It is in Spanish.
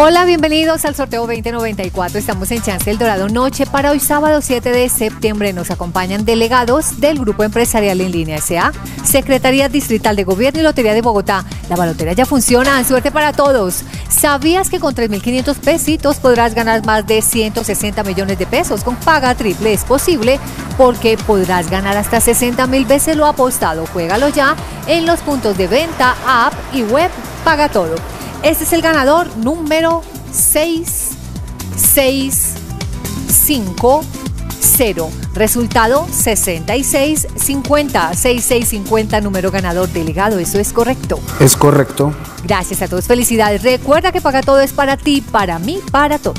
Hola, bienvenidos al sorteo 2094. Estamos en Chance el Dorado Noche para hoy sábado 7 de septiembre. Nos acompañan delegados del Grupo Empresarial en Línea S.A., Secretaría Distrital de Gobierno y Lotería de Bogotá. La balotera ya funciona. Suerte para todos. ¿Sabías que con 3.500 pesitos podrás ganar más de 160 millones de pesos? Con Paga Triple es posible porque podrás ganar hasta 60.000 veces lo apostado. Juégalo ya en los puntos de venta, app y web Paga Todo. Este es el ganador número 6650. Resultado 6650. 6650, número ganador, delegado. ¿Eso es correcto? Es correcto. Gracias a todos. Felicidades. Recuerda que Paga Todo es para ti, para mí, para todos.